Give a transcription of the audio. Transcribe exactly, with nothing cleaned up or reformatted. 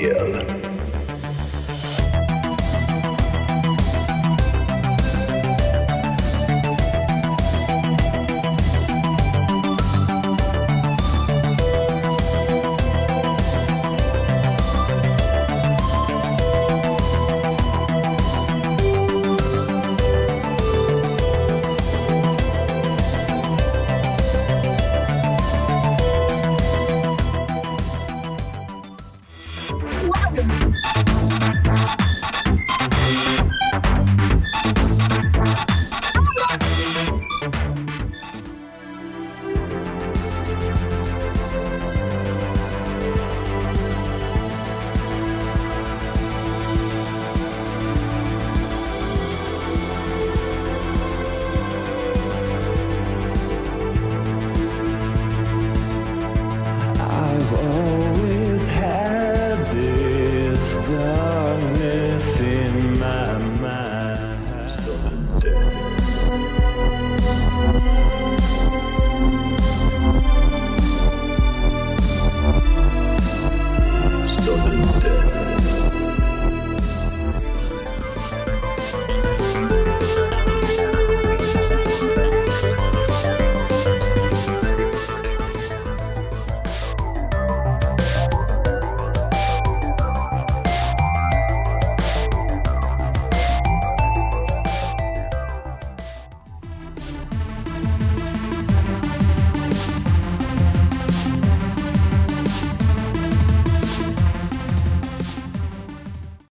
appeal.